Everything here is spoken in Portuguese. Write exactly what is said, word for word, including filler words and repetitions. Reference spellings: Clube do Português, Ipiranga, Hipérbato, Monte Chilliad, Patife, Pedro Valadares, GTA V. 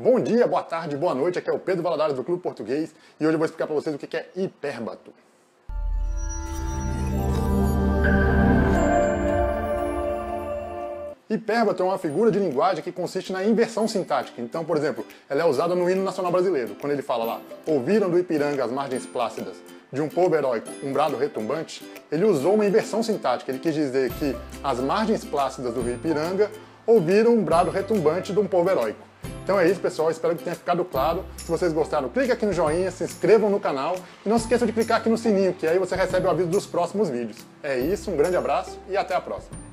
Bom dia, boa tarde, boa noite, aqui é o Pedro Valadares do Clube Português e hoje eu vou explicar para vocês o que é hipérbato. Hipérbato é uma figura de linguagem que consiste na inversão sintática. Então, por exemplo, ela é usada no hino nacional brasileiro, quando ele fala lá, ouviram do Ipiranga as margens plácidas de um povo heróico, um brado retumbante, ele usou uma inversão sintática, ele quis dizer que as margens plácidas do rio Ipiranga ouviram um brado retumbante de um povo heróico. Então é isso, pessoal, espero que tenha ficado claro. Se vocês gostaram, clique aqui no joinha, se inscrevam no canal e não se esqueçam de clicar aqui no sininho, que aí você recebe o aviso dos próximos vídeos. É isso, um grande abraço e até a próxima!